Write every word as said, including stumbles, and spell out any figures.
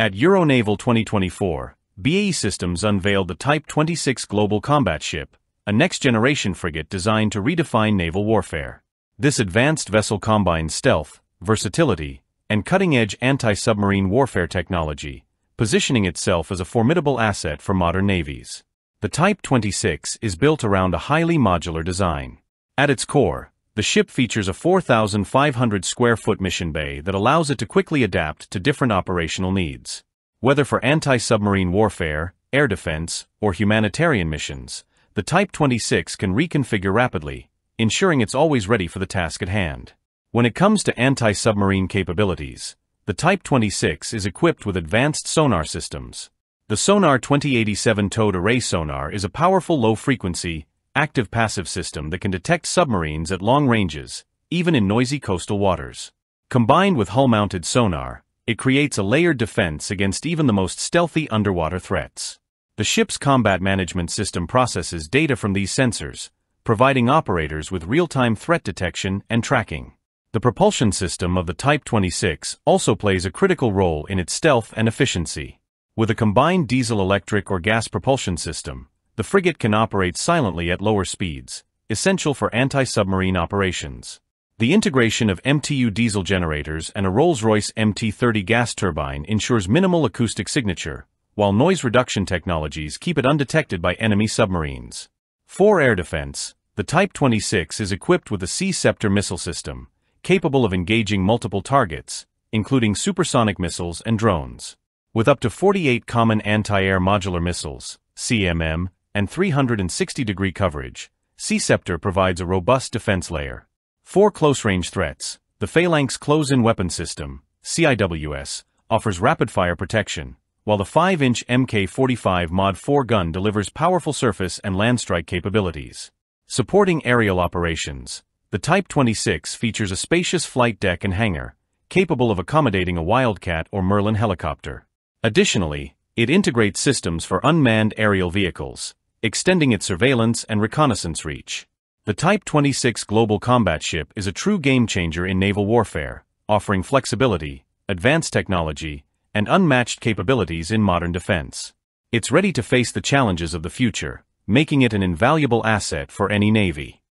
At Euronaval twenty twenty-four, B A E Systems unveiled the Type twenty-six Global Combat Ship, a next-generation frigate designed to redefine naval warfare. This advanced vessel combines stealth, versatility, and cutting-edge anti-submarine warfare technology, positioning itself as a formidable asset for modern navies. The Type twenty-six is built around a highly modular design. At its core, the ship features a four thousand five hundred square foot mission bay that allows it to quickly adapt to different operational needs. Whether for anti-submarine warfare, air defense, or humanitarian missions, the Type twenty-six can reconfigure rapidly, ensuring it's always ready for the task at hand. When it comes to anti-submarine capabilities, the Type twenty-six is equipped with advanced sonar systems. The Sonar twenty eighty-seven towed array sonar is a powerful low-frequency, active-passive system that can detect submarines at long ranges, even in noisy coastal waters. Combined with hull-mounted sonar, it creates a layered defense against even the most stealthy underwater threats. The ship's combat management system processes data from these sensors, providing operators with real-time threat detection and tracking. The propulsion system of the Type twenty-six also plays a critical role in its stealth and efficiency. With a combined diesel-electric or gas propulsion system, the frigate can operate silently at lower speeds, essential for anti-submarine operations. The integration of M T U diesel generators and a Rolls-Royce M T thirty gas turbine ensures minimal acoustic signature, while noise reduction technologies keep it undetected by enemy submarines. For air defense, the Type twenty-six is equipped with a Sea Ceptor missile system, capable of engaging multiple targets, including supersonic missiles and drones. With up to forty-eight common anti-air modular missiles, C M M, and three hundred sixty degree coverage, Sea Ceptor provides a robust defense layer. For close-range threats, the Phalanx Close-In Weapon System, C I W S, offers rapid-fire protection, while the five inch M K forty-five Mod four gun delivers powerful surface and land strike capabilities. Supporting aerial operations, the Type twenty-six features a spacious flight deck and hangar, capable of accommodating a Wildcat or Merlin helicopter. Additionally, it integrates systems for unmanned aerial vehicles, extending its surveillance and reconnaissance reach. The Type twenty-six Global Combat Ship is a true game-changer in naval warfare, offering flexibility, advanced technology, and unmatched capabilities in modern defense. It's ready to face the challenges of the future, making it an invaluable asset for any navy.